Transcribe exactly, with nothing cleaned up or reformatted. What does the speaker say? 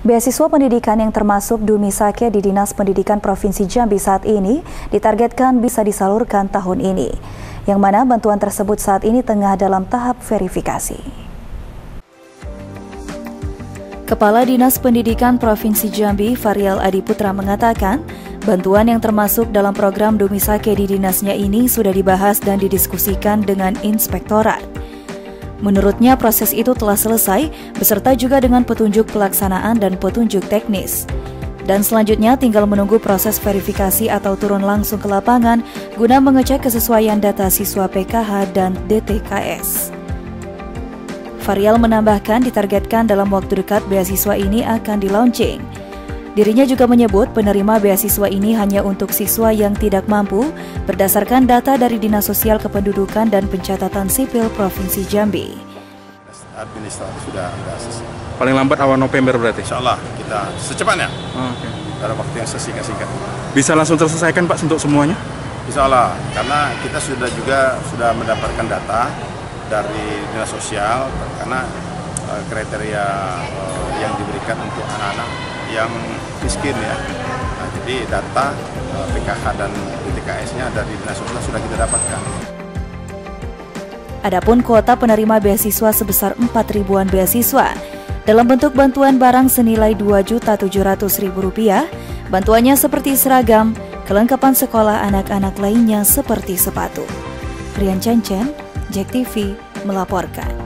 Beasiswa pendidikan yang termasuk Dumisake di Dinas Pendidikan Provinsi Jambi saat ini ditargetkan bisa disalurkan tahun ini, yang mana bantuan tersebut saat ini tengah dalam tahap verifikasi. Kepala Dinas Pendidikan Provinsi Jambi, Faryal Adiputra mengatakan, bantuan yang termasuk dalam program Dumisake di dinasnya ini sudah dibahas dan didiskusikan dengan Inspektorat. Menurutnya proses itu telah selesai, beserta juga dengan petunjuk pelaksanaan dan petunjuk teknis. Dan selanjutnya tinggal menunggu proses verifikasi atau turun langsung ke lapangan guna mengecek kesesuaian data siswa P K H dan D T K S. Faryal menambahkan ditargetkan dalam waktu dekat beasiswa ini akan di-launching. Dirinya juga menyebut penerima beasiswa ini hanya untuk siswa yang tidak mampu berdasarkan data dari Dinas Sosial Kependudukan dan Pencatatan Sipil Provinsi Jambi. Administrasi sudah ada asesnya. Paling lambat awal November berarti? Insya Allah kita secepatnya. Oh, okay. Dalam waktu yang sesingkat-singkat. Bisa langsung terselesaikan Pak untuk semuanya? Insya Allah, karena kita sudah juga sudah mendapatkan data dari dinas sosial karena uh, kriteria uh, yang diberikan untuk anak-anak yang miskin ya. Nah, jadi data uh, P K H dan D T K S-nya dari dinas sosial sudah kita dapatkan. Adapun kuota penerima beasiswa sebesar empat ribuan beasiswa dalam bentuk bantuan barang senilai dua juta tujuh ratus ribu rupiah, bantuannya seperti seragam, kelengkapan sekolah anak-anak lainnya seperti sepatu. Rian Cencen, Jek T V melaporkan.